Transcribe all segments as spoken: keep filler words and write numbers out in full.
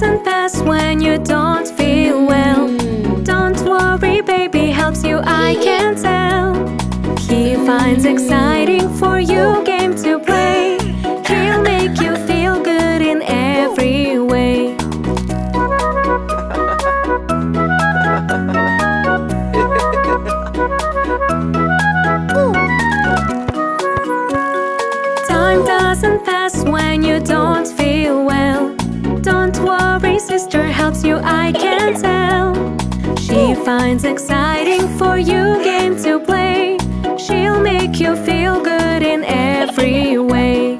doesn't pass when you don't feel well. Don't worry, baby helps you, I can tell. He finds exciting for you game to play. He'll make you feel good in every way. Time doesn't pass when you don't feel well. Don't worry, sister helps you, I can tell. She finds exciting for you game to play. She'll make you feel good in every way.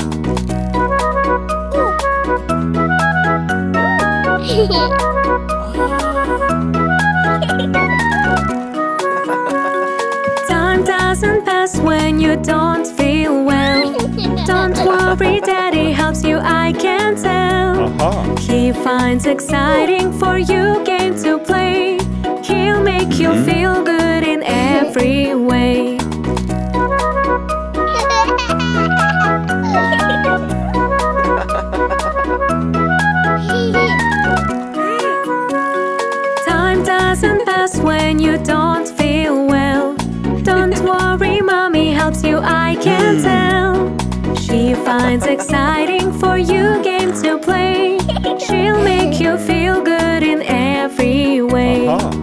Time doesn't pass when you don't feel well. Don't worry, daddy helps you, I can tell. Uh-huh. He finds exciting for you game to play. He'll make you mm-hmm. feel good in every way. Time doesn't pass when you don't feel well. Don't worry, mommy helps you, I can tell. She finds exciting for you game to play. She'll make you feel good in every way. Uh-huh.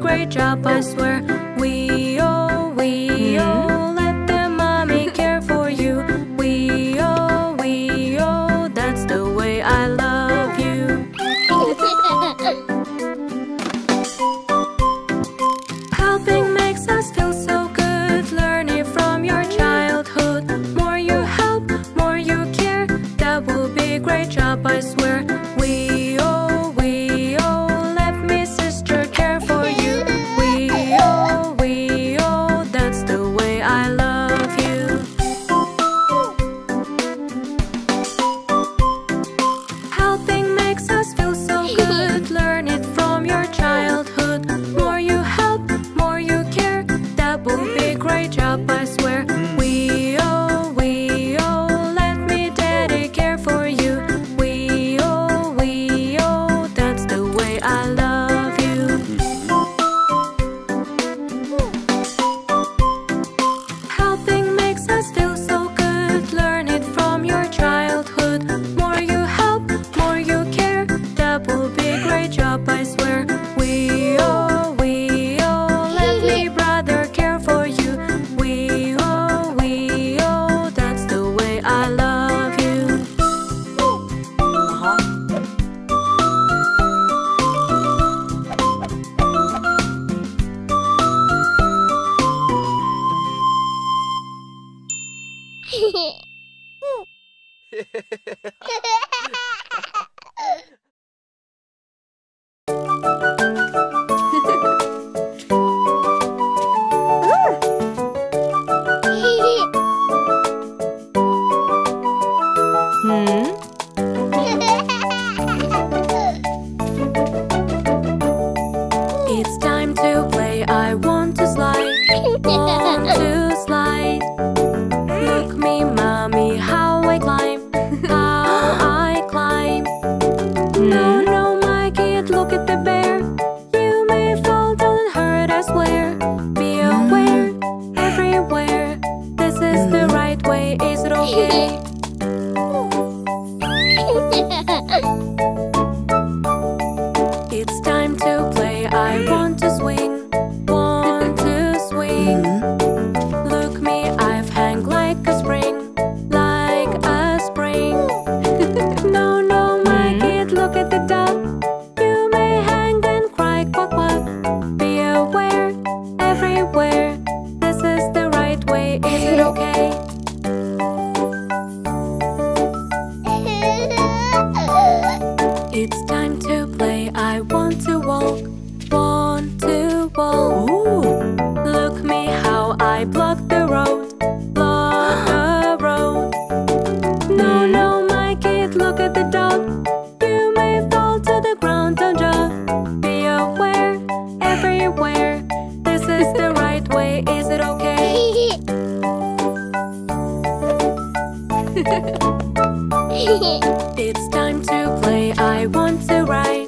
Great job, I swear. We oh, we oh, let the mommy care for you. We oh, we oh, that's the way I love you. Helping makes us feel so good. Learn it from your childhood. More you help, more you care. That will be great job, I swear. We oh, we oh, let me sister care for you. Is it okay? But look at the dog. You may fall to the ground, don't you? Be aware, everywhere. This is the right way, is it okay? It's time to play, I want to ride.